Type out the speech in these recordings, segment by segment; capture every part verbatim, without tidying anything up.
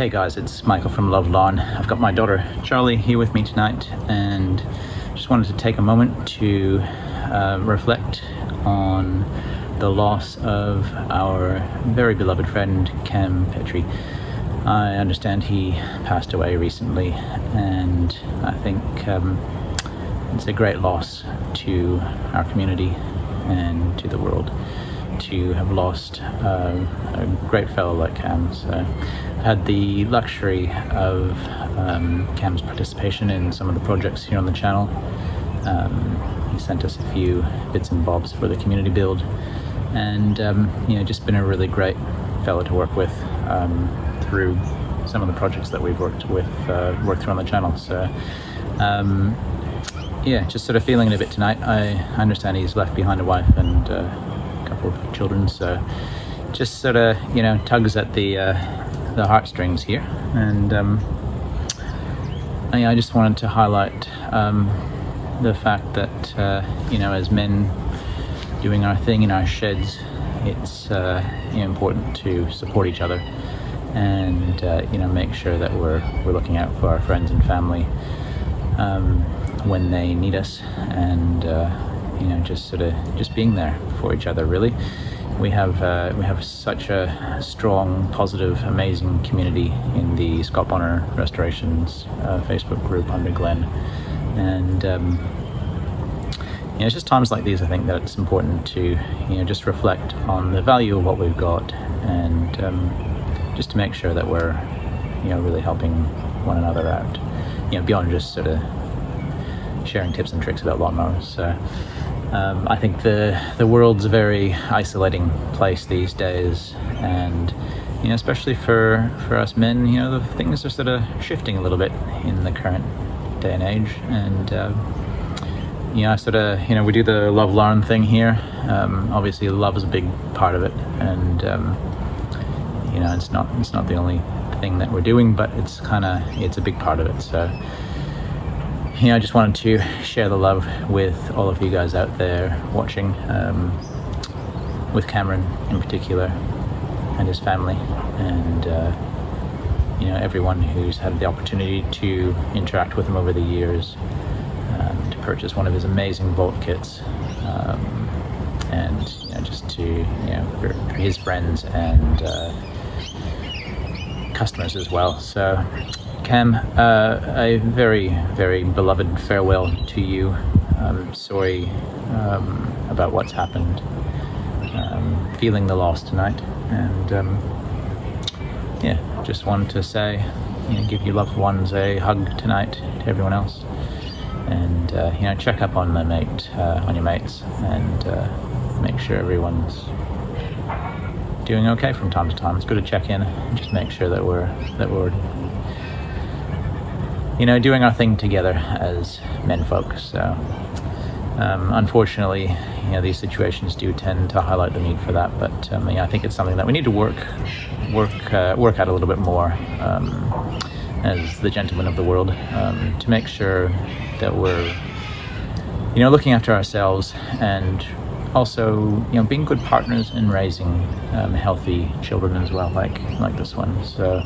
Hey guys, it's Michael from Love Lawn. I've got my daughter Charlie here with me tonight, and just wanted to take a moment to uh, reflect on the loss of our very beloved friend Cam Petrie. I understand he passed away recently, and I think um, it's a great loss to our community and to the world to have lost um, a great fellow like Cam. So I had the luxury of um, Cam's participation in some of the projects here on the channel. Um, he sent us a few bits and bobs for the community build, and um, you know, just been a really great fellow to work with um, through some of the projects that we've worked with, uh, worked through on the channel. So um, yeah, just sort of feeling it a bit tonight. I understand he's left behind a wife and uh, couple of children, so just sort of, you know, tugs at the uh, the heartstrings here. And um, I, I just wanted to highlight um, the fact that uh, you know, as men doing our thing in our sheds, it's uh, you know, important to support each other and uh, you know, make sure that we're we're looking out for our friends and family um, when they need us, and uh, you know, just sort of just being there for each other. Really, we have uh, we have such a strong, positive, amazing community in the Scott Bonnar Restorations uh, Facebook group under Glenn, and um, you know, it's just times like these, I think, that it's important to, you know, just reflect on the value of what we've got, and um, just to make sure that we're, you know, really helping one another out, you know, beyond just sort of sharing tips and tricks about lawnmowers. So um, I think the the world's a very isolating place these days, and you know, especially for for us men, you know, the things are sort of shifting a little bit in the current day and age. And um, you know, I sort of, you know, we do the Love Lawn thing here. Um, obviously, love is a big part of it, and um, you know, it's not it's not the only thing that we're doing, but it's kind of it's a big part of it. So. You know, I just wanted to share the love with all of you guys out there watching, um, with Cameron in particular and his family, and uh, you know, everyone who's had the opportunity to interact with him over the years, um, to purchase one of his amazing Bolt Kits, um, and you know, just to, you know, for, for his friends and uh, customers as well. So. Cam, uh, a very, very beloved farewell to you. Um, sorry um, about what's happened. Um, feeling the loss tonight, and um, yeah, just wanted to say, you know, give your loved ones a hug tonight, to everyone else, and uh, you know, check up on the mate, uh, on your mates, and uh, make sure everyone's doing okay from time to time. It's good to check in and just make sure that we're that we're. you know, doing our thing together as menfolk. So um, unfortunately, you know, these situations do tend to highlight the need for that, but um, yeah, I think it's something that we need to work work uh, work out a little bit more, um, as the gentlemen of the world, um, to make sure that we're, you know, looking after ourselves, and also, you know, being good partners in raising um, healthy children as well, like like this one. So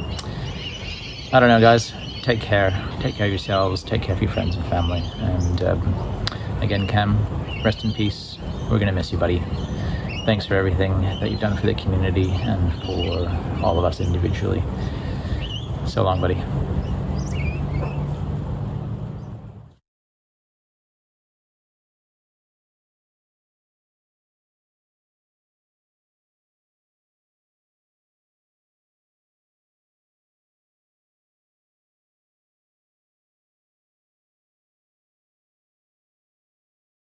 I don't know, guys. Take care, take care of yourselves, take care of your friends and family, and um, again, Cam, rest in peace. We're gonna miss you, buddy. Thanks for everything that you've done for the community and for all of us individually. So long, buddy.